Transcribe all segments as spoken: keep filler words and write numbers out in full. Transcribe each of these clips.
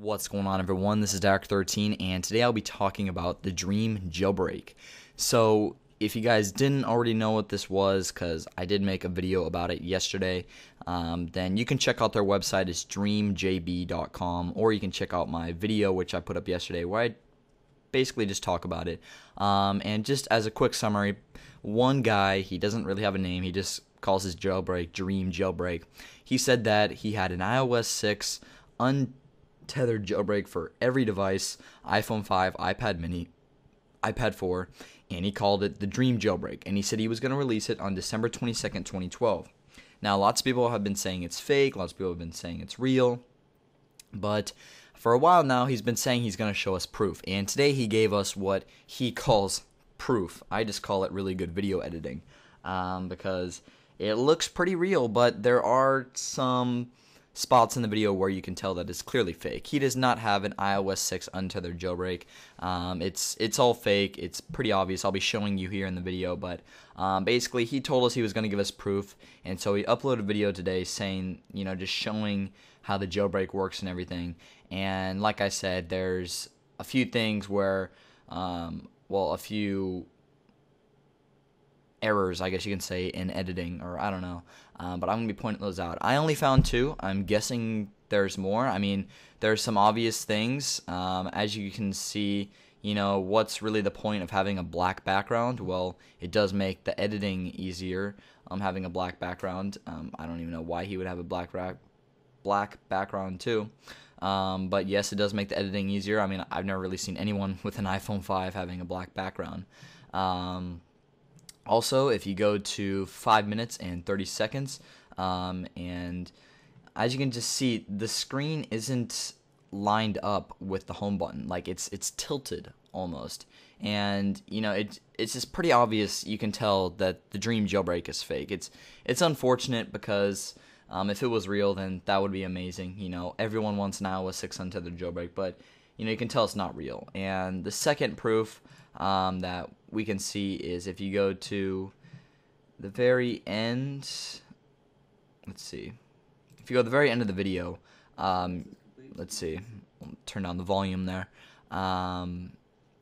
What's going on, everyone? This is dahacker thirteen, and today I'll be talking about the Dream Jailbreak. So if you guys didn't already know what this was, because I did make a video about it yesterday, um, then you can check out their website. It's dream j b dot com, or you can check out my video which I put up yesterday where I basically just talk about it. Um, and just as a quick summary, one guy, he doesn't really have a name, he just calls his jailbreak Dream Jailbreak. He said that he had an i O S six un tethered jailbreak for every device, iPhone five, iPad mini, iPad four, and he called it the Dream Jailbreak, and he said he was going to release it on December twenty-second twenty twelve. Now, lots of people have been saying it's fake, lots of people have been saying it's real, but for a while now he's been saying he's going to show us proof, and today he gave us what he calls proof. I just call it really good video editing, um, because it looks pretty real, but there are some spots in the video where you can tell that it's clearly fake. He does not have an i O S six untethered jailbreak. Um, it's it's all fake. It's pretty obvious. I'll be showing you here in the video, but um, basically he told us he was going to give us proof, and so he uploaded a video today saying, you know, just showing how the jailbreak works and everything. And like I said, there's a few things where, um, well, a few errors, I guess you can say, in editing, or I don't know, um, but I'm gonna be pointing those out. I only found two. I'm guessing there's more. I mean, there's some obvious things, um, as you can see. You know, what's really the point of having a black background? Well, it does make the editing easier, um, having a black background. um, I don't even know why he would have a black black background too, um, but yes, it does make the editing easier. I mean, I've never really seen anyone with an iPhone five having a black background. um, Also, if you go to five minutes and thirty seconds, um, and as you can just see, the screen isn't lined up with the home button. Like, it's it's tilted almost. And, you know, it, it's just pretty obvious. You can tell that the Dream Jailbreak is fake. It's, it's unfortunate because um, if it was real, then that would be amazing. You know, everyone wants an i O S six untethered jailbreak, but, you know, you can tell it's not real. And the second proof um, that we can see is if you go to the very end. Let's see. If you go to the very end of the video, um, let's see. I'll turn down the volume there. Um,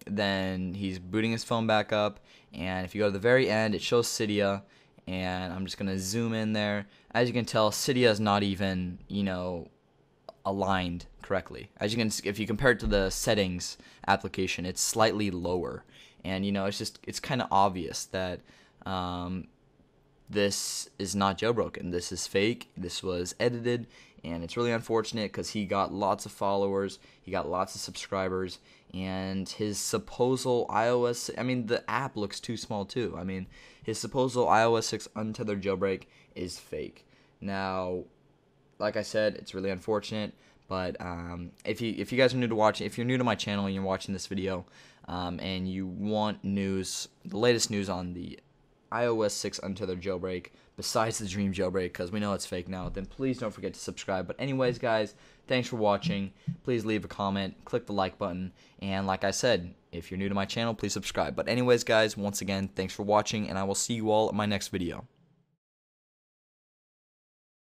then he's booting his phone back up, and if you go to the very end, it shows Cydia, and I'm just gonna zoom in there. As you can tell, Cydia is not even, you know, aligned correctly. As you can, if you compare it to the settings application, it's slightly lower, and you know, it's just it's kind of obvious that um, this is not jailbroken. This is fake. This was edited, and it's really unfortunate because he got lots of followers, he got lots of subscribers, and his supposed i O S, I mean, the app looks too small too. I mean, his supposed i O S six untethered jailbreak is fake. Now, like I said, it's really unfortunate, but um, if you if you guys are new to watching, if you're new to my channel and you're watching this video, um, and you want news, the latest news on the i O S six untethered jailbreak, besides the Dream Jailbreak, because we know it's fake now, then please don't forget to subscribe. But anyways, guys, thanks for watching. Please leave a comment, click the like button, and like I said, if you're new to my channel, please subscribe. But anyways, guys, once again, thanks for watching, and I will see you all in my next video.